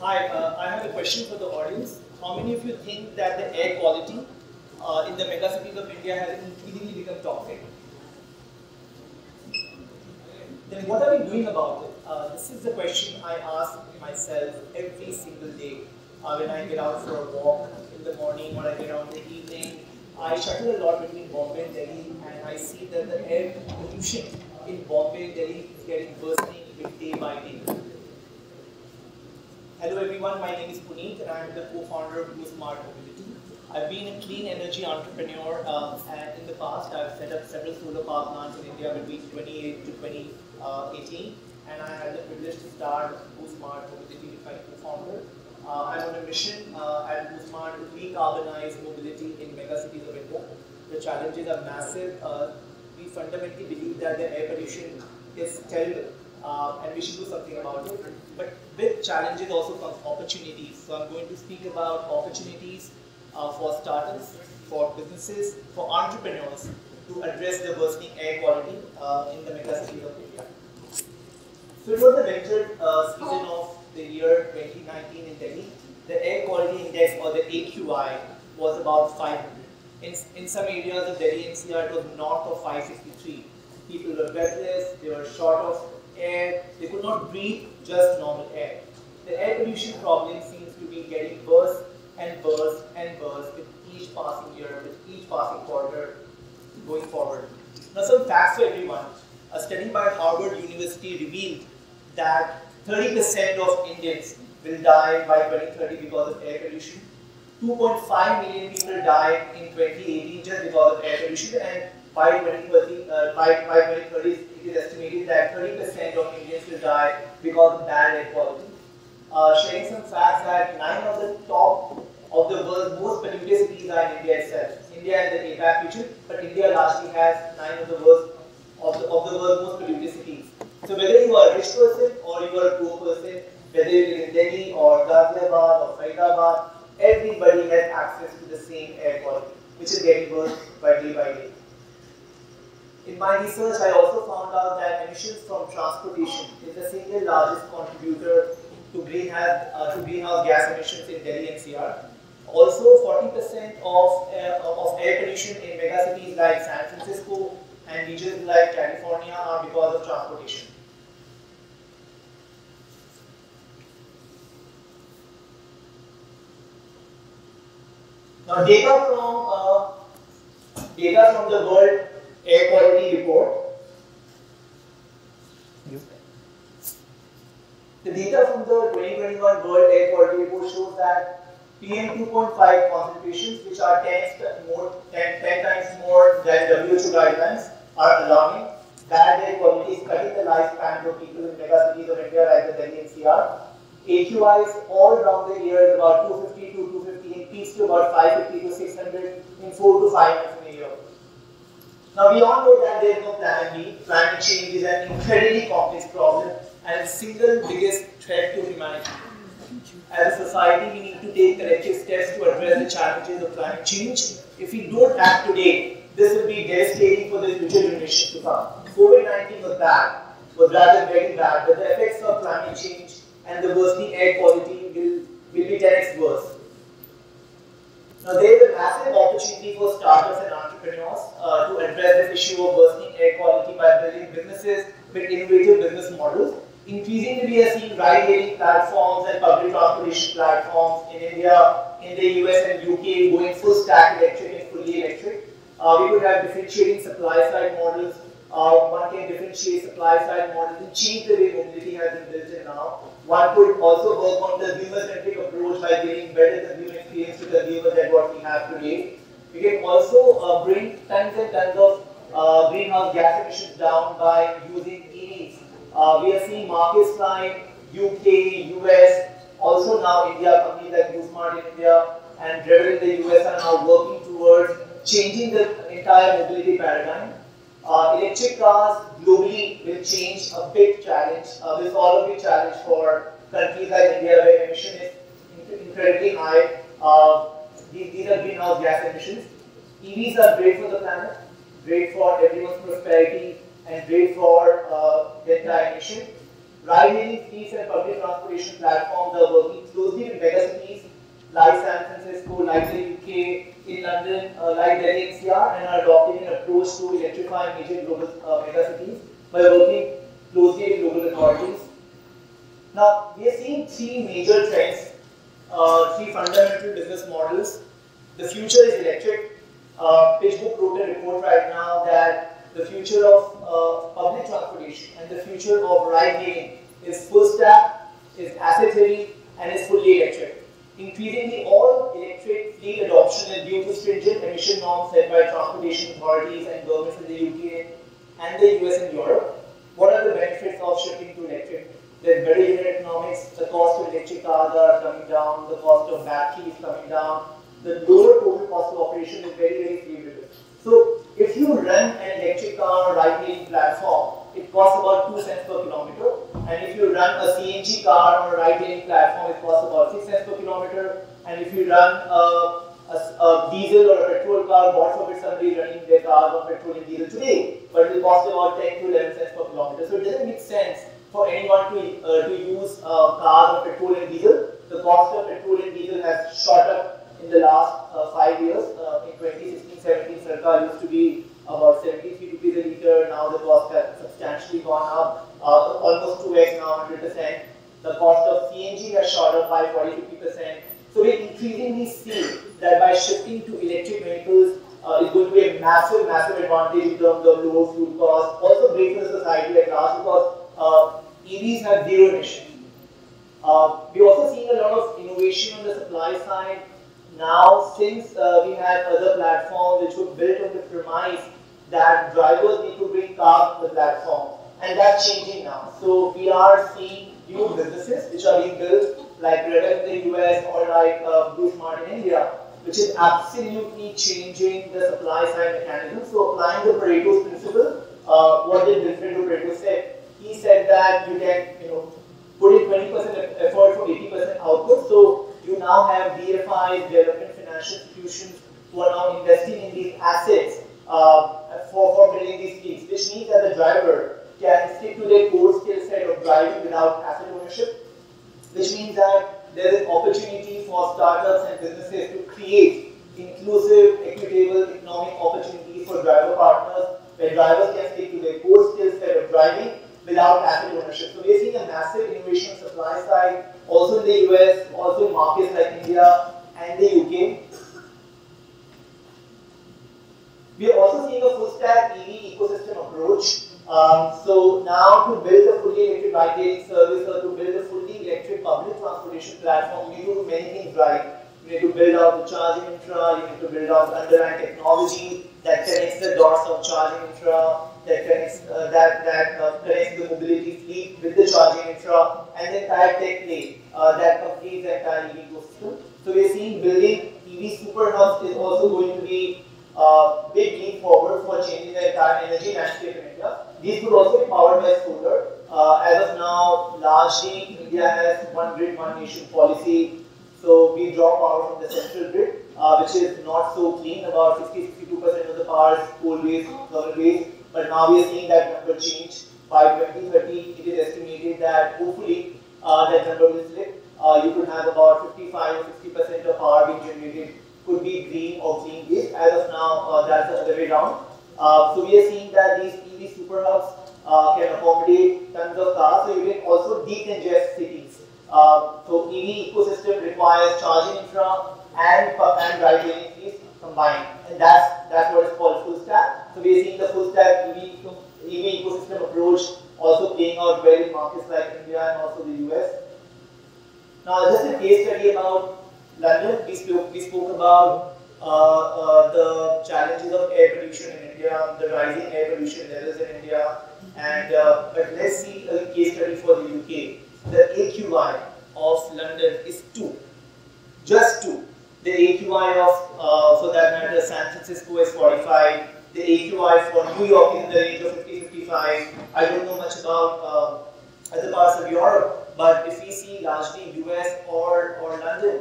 Hi, I have a question for the audience. How many of you think that the air quality in the mega cities of India has increasingly become toxic? Then what are we doing about it? This is the question I ask myself every single day when I get out for a walk in the morning or I get out in the evening. I shuttle a lot between Bombay and Delhi, and I see that the air pollution in Bombay and Delhi is getting worsening day by day. Hello everyone, my name is Puneet and I am the co-founder of BluSmart Mobility. I've been a clean energy entrepreneur and in the past I've set up several solar power plants in India between 2008 to 2018, and I had the privilege to start BluSmart Mobility with my co-founder. I'm on a mission at BluSmart to decarbonize mobility in mega cities of India. The challenges are massive. We fundamentally believe that the air pollution is terrible and we should do something about it. But with challenges also comes opportunities. So I'm going to speak about opportunities for startups, for businesses, for entrepreneurs to address the worsening air quality in the mega city of India. So it was the venture season of the year 2019 in Delhi. The air quality index, or the AQI, was about 500. In some areas of Delhi NCR, it was north of 563. People were breathless, they were short of air, they could not breathe just normal air. The air pollution problem seems to be getting worse and worse and worse with each passing year, with each passing quarter going forward. Now, some facts for everyone. A study by Harvard University revealed that 30% of Indians will die by 2030 because of air pollution. 2.5 million people died in 2018 just because of air pollution, and by 2030, it is estimated that 30% of Indians will die because of bad air quality. Sharing some facts that 9 of the top of the world's most polluted cities are in India itself. India is the APAC region, but India largely has 9 of the world's most polluted cities. So whether you are a rich person or you are a poor person, whether you live in Delhi or Ghaziabad or Faridabad, everybody has access to the same air quality, which is getting worse by day by day. In my research, I also found out that emissions from transportation is the single largest contributor to greenhouse gas emissions in Delhi NCR. Also, 40% of air pollution in mega cities like San Francisco and regions like California are because of transportation. Now, data from the World Air Quality Report. The data from the 2021 World Air Quality Report shows that PM 2.5 concentrations, which are 10 times more than WHO guidelines, are alarming. Bad air quality is cutting the lifespan of people in mega cities of India like the Delhi NCR. AQIs all around the year is about 250 to 250, in peaks to about 550 to 600 in 4 to 5 months in a year. Now, we all know that there is no plan B. Climate change is an incredibly complex problem and the single biggest threat to humanity. As a society, we need to take corrective steps to address the challenges of climate change. If we don't act today, this will be devastating for the future generations to come. COVID-19 was rather very bad, but the effects of climate change and the worsening air quality will be 10x worse. Now, there is a massive opportunity for startups and entrepreneurs to address this issue of worsening air quality by building businesses with innovative business models. Increasingly, we are seeing ride-hailing platforms and public transportation platforms in India, in the US and UK going full-stack electric and fully electric. We could have differentiating supply-side models. One can differentiate supply-side models and change the way mobility has been built in now. One could also work on the consumer-centric approach by giving better consumer experience to consumers than what we have today. We can also bring tons and tons of greenhouse gas emissions down by using EVs. We are seeing markets like UK, US, also now India, companies like BluSmart in India and Rivian in the US are now working towards changing the entire mobility paradigm. Electric cars globally will change a big challenge, will solve a big challenge for countries like India where emission is incredibly high. These are greenhouse gas emissions. EVs are great for the planet, great for everyone's prosperity, and great for the entire nation. ride-hailing fleets and public transportation platforms are working closely with megacities like San Francisco, like the UK, in London, like Delhi NCR, and are adopting an approach to electrifying major global megacities by working closely with local authorities. Now, we are seeing three major trends, three fundamental business models. The future is electric. Pitchbook wrote a report right now that the future of public transportation and the future of ride-hailing is full stack, is asset heavy, and is fully electric. Increasingly, all electric fleet adoption is due to stringent emission norms set by transportation authorities and governments in the UK and the US and Europe. What are the benefits of shifting to electric? There's better unit economics, the cost of electric cars are coming down, the cost of battery is coming down, the lower total cost of operation is very, very favorable. So, if you run an electric car ride-hailing platform, it costs about 2 cents per kilometer, and if you run a CNG car on a ride-hailing platform, it costs about 6 cents per kilometer, and if you run a diesel or a petrol car, God forbid somebody running their cars on petrol and diesel today, but it will cost about 10 to 11 cents per kilometer. So, it doesn't make sense for anyone to use cars on petrol and diesel. The cost of petrol and diesel has shot up in the last 5 years. In 2016-17, Sarkar used to be about 73 rupees a litre. Now the cost has substantially gone up, almost 2x now, 100%. The cost of CNG has shot up by 40-50%. So we increasingly see that by shifting to electric vehicles, it's going to be a massive, massive advantage in terms of lower fuel costs, also great for the society at large, because EVs have zero emission. We are also seeing a lot of innovation on the supply side. Now, since we had other platforms which were built on the premise that drivers need to bring cars to the platform, and that's changing now. So, we are seeing new businesses which are being built, like Rivian in the US or like BluSmart in India, which is absolutely changing the supply side mechanism. So, applying the Pareto's principle, what did Wilfredo Pareto say? He said that you can, put in 20% effort for 80% output. So you now have DFIs, development financial institutions, who are now investing in these assets for building these fleets, which means that the driver can stick to their core skill set of driving without asset ownership, which means that there is an opportunity for startups and businesses to create inclusive, equitable economic opportunities for driver partners, where drivers can stick to their core skill set of driving without asset ownership. So we are seeing a massive innovation on supply side, also in the US, also in markets like India and the UK. We are also seeing a full-stack EV ecosystem approach. So now to build a fully electric ride-hailing service or to build a fully electric public transportation platform, you need to do many things right. You need to build out the charging infra, you need to build out underlying technology that connects the dots of charging infra, that connects the mobility fleet with the charging infra, and the entire tech play that completes the entire EV ecosystem. So we are seeing building EV super hubs is also going to be a big leap forward for changing the entire energy landscape in India. These could also be powered by solar. As of now, largely India has one grid, one nation policy. So we draw power from the central grid, which is not so clean. About 60-62% of the power is coal-based, thermal-based. But now we are seeing that number change. By 2030, it is estimated that hopefully that number will slip. You could have about 55-60% of power being generated could be green or clean based. As of now, that's the other way down. So we are seeing that these EV super hubs can accommodate tons of cars. So you can also decongest cities. So EV ecosystem requires charging infra and ride-hailing fleets combined, and that's what is called full stack. So we are seeing the full stack EV ecosystem approach also playing out well in markets like India and also the US. Now, just a case study about London. We spoke about the challenges of air pollution in India, the rising air pollution levels in India, and but let's see a case study for the UK. The AQI of London is 2, just 2. The AQI of, for that matter, San Francisco is 45. The AQI for New York is in the range of 50-55. I don't know much about other parts of Europe, but if we see largely US or London,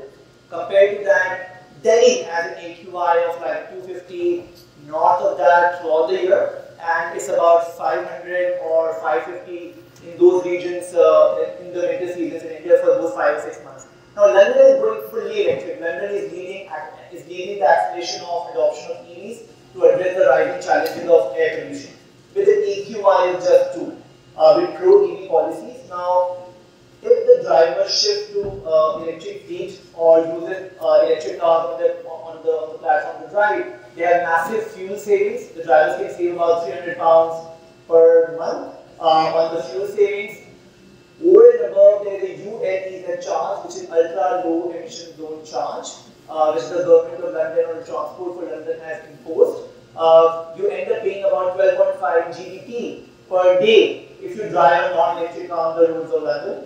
compared to that, Delhi has an AQI of like 250 north of that throughout the year, and it's about 500 or 550 in those regions, in the latest regions in India for those 5 or 6 months. Now London is going fully electric. London is leading the acceleration of adoption of EVs to address the rising challenges of air pollution. With the AQI just 2, with pro EV policies. Now, if the drivers shift to electric fleet or uses electric cars on the platform to drive, they have massive fuel savings. The drivers can save about 300 pounds per month on the fuel savings. Over and above, there is a ULEZ charge, which is ultra low emission zone charge, which the government of London or Transport for London has imposed. You end up paying about 12.5 GBP per day if you drive a non-electric car on the roads of London.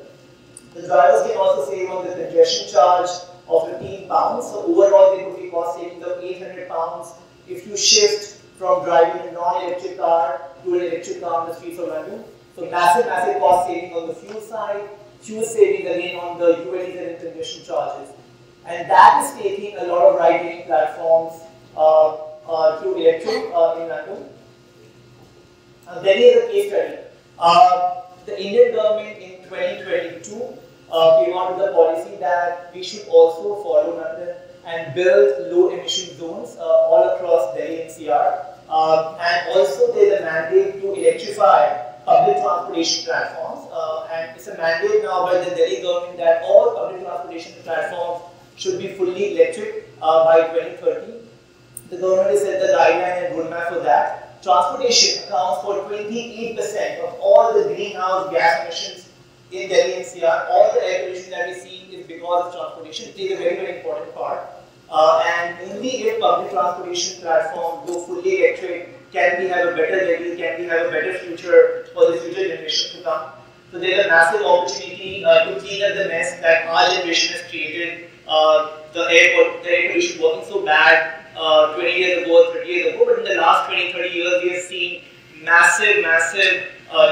The drivers can also save on the congestion charge of 15 pounds. So overall, there could be cost savings of 800 pounds if you shift from driving a non-electric car to an electric car on the streets of London. So massive, massive cost savings on the fuel side, fuel savings again on the ULEZ and congestion charges. And that is taking a lot of ride-hailing platforms to electric in London. Delhi is a case study. The Indian government in 2022 came out with the policy that we should also follow London and build low emission zones all across Delhi NCR. And also there is a mandate to electrify public transportation platforms. And it's a mandate now by the Delhi government that all public transportation platforms should be fully electric by 2030. The government has set the guideline and roadmap for that. Transportation accounts for 28% of all the greenhouse gas emissions in Delhi NCR. All the air pollution that we see is because of transportation. It plays a very, very important part. And only if public transportation platforms go fully electric, can we have a better Delhi, can we have a better future for the future generations to come. So there is a massive opportunity to clean up the mess that our generation has created. The air pollution wasn't so bad 20 years ago or 30 years ago, but in the last 20, 30 years, we have seen massive, massive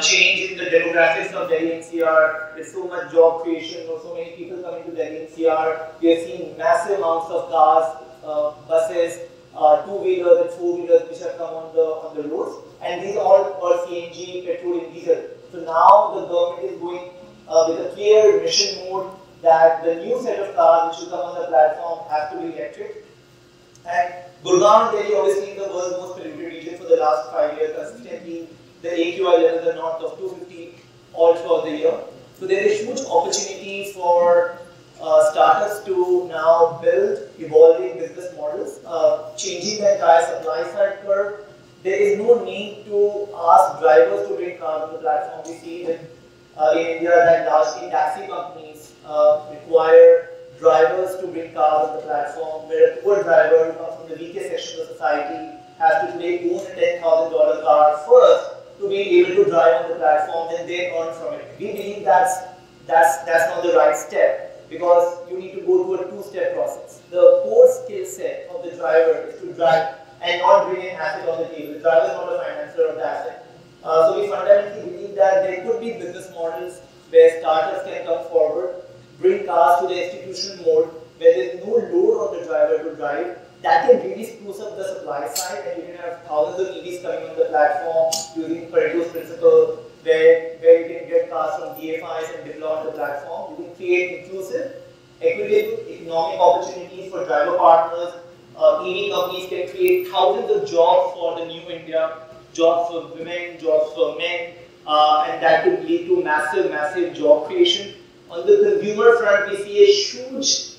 change in the demographics of Delhi NCR. There's so much job creation, so many people coming to Delhi NCR. We are seeing massive amounts of cars, buses, two-wheelers and four-wheelers which have come on the roads. And these all are CNG, petrol and diesel. So now the government is going with a clear mission mode that the new set of cars which will come on the platform have to be electric. And Gurgaon and Delhi obviously is the world's most polluted region for the last 5 years consistently. The AQI levels are north of 250 all throughout the year. So there is a huge opportunity for startups to now build evolving business models, changing the entire supply side curve. There is no need to ask drivers to bring cars on the platform. We see in India that largely taxi companies require drivers to bring cars on the platform, where a poor driver who comes from the weakest section of society has to today own a $10,000 car first to be able to drive on the platform and then earn from it. We believe that's not the right step, because you need to go through a two-step process. The core skill set of the driver is to drive and not bring an asset on the table. The driver is not a financer of the asset. So we fundamentally believe that there could be business models where startups can come forward, bring cars to the institutional mode where there is no load on the driver to drive. That can really spruce up the supply side, and you can have thousands of EVs coming on the platform using Pareto's principle, where you can get cars from DFIs and deploy on the platform. You can create inclusive, equitable economic opportunities for driver partners. EV companies can create thousands of jobs for the new India, jobs for women, jobs for men, and that could lead to massive, massive job creation. On the consumer front, we see a huge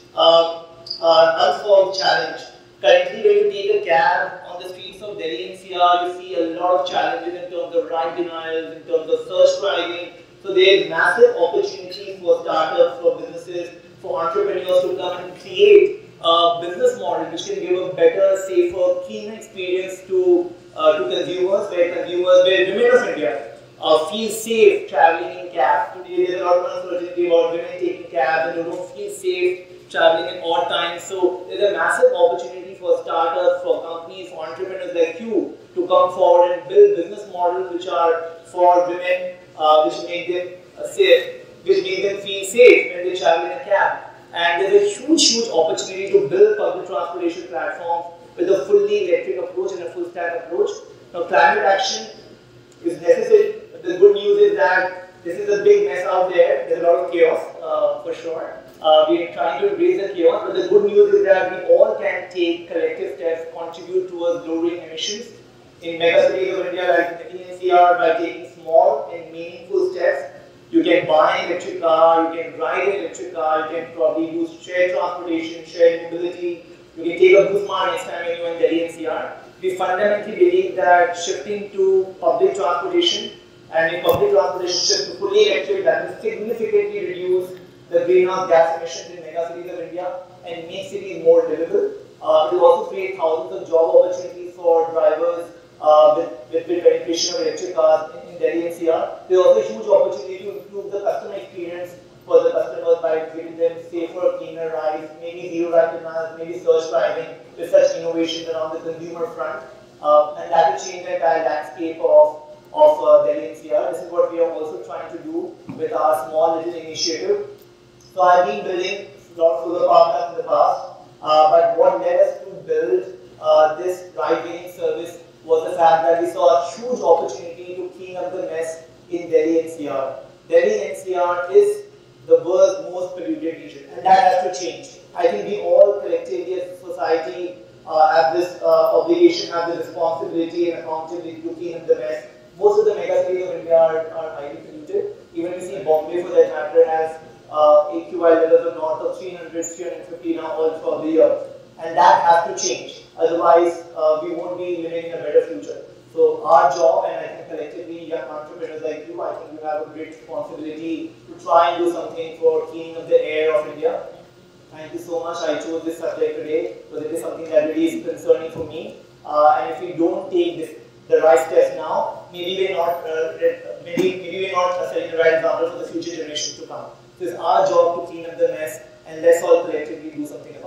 unsolved challenge. Currently, when you take a cab on the streets of Delhi NCR, you see a lot of challenges in terms of ride denials, in terms of surge pricing. So there is massive opportunity for startups, for businesses, for entrepreneurs to come and create a business model which can give a better, safer, cleaner experience to consumers, where women of India feel safe traveling in cabs. Today there is a lot of uncertainty about women taking cabs and they don't feel safe traveling at odd times. So there is a massive opportunity for startups, for companies, for entrepreneurs like you to come forward and build business models which are for women, which make them feel safe when they travel in a cab. And there is a huge, huge opportunity to build public transportation platforms with a fully electric approach and a full stack approach. Now, climate action is necessary. The good news is that this is a big mess out there. There's a lot of chaos for sure. We are trying to raise the chaos, but the good news is that we all can take collective steps, contribute towards lowering emissions in mega cities of India like the NCR by taking small and meaningful steps. You can buy an electric car, you can ride an electric car, you can probably use shared transportation, shared mobility, you can take a BluSmart next time when you're in Delhi NCR. We fundamentally believe that shifting to public transportation, and if public transportation shifts to fully electric, that will significantly reduce the greenhouse gas emissions in mega cities of India and make cities more livable. It will also create thousands of job opportunities for drivers with penetration of electric cars in Delhi NCR. There is also a huge opportunity to improve the customer experience for the customers by giving them safer, cleaner rides, maybe zero ride demands, maybe surge driving, with such innovations around the consumer front. And that will change the entire landscape of Delhi NCR. This is what we are also trying to do with our small little initiative. So I've been building a lot of solar power plants in the past, but what led us to build this ride-hailing service was the fact that we saw a huge opportunity to clean up the mess in Delhi NCR. Delhi NCR is the world's most polluted region, and that has to change. I think we all collectively as a society have this obligation, have the responsibility and accountability to clean up the mess. Most of the mega cities of India are highly polluted. Even we see Bombay, for that matter, has AQI levels of north of 300, 350 now all for the year. And that has to change. Otherwise, we won't be living in a better future. So our job, and I think collectively young entrepreneurs like you, I think you have a great responsibility to try and do something for cleaning up the air of India. Thank you so much. I chose this subject today because it is something that really is concerning for me. And if we don't take the right steps now, maybe we're not setting the right example for the future generations to come. So it's our job to clean up the mess, and let's all collectively do something.